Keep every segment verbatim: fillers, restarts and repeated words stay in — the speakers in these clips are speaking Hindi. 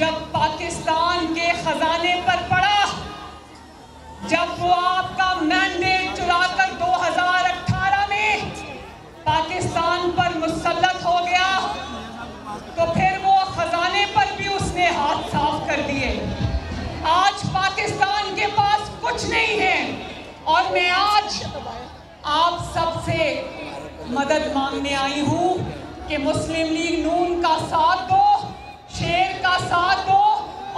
जब पाकिस्तान के खजाने पर पड़ा, जब वो आपका मैंडेट चुराकर दो हज़ार अठारह में पाकिस्तान पर मुसल्लत हो गया, तो फिर वो खजाने पर भी उसने हाथ साफ कर दिए। आज पाकिस्तान के पास कुछ नहीं है और मैं आज आप सबसे मदद मांगने आई हूँ कि मुस्लिम लीग नून का साथ दो, शेर का साथ दो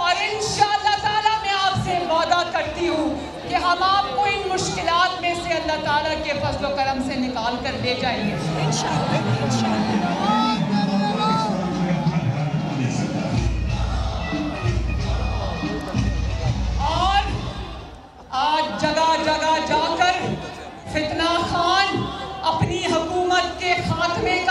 और इंशाअल्लाह ताला मैं आपसे वादा करती हूँ कि हम आपको इन मुश्किलात में से अल्लाह ताला के फजल और करम से निकाल कर ले जाएंगे इंशाअल्लाह इंशाअल्लाह। और आज जगह जगह जाकर फितना खान अपनी हुकूमत के खात्मे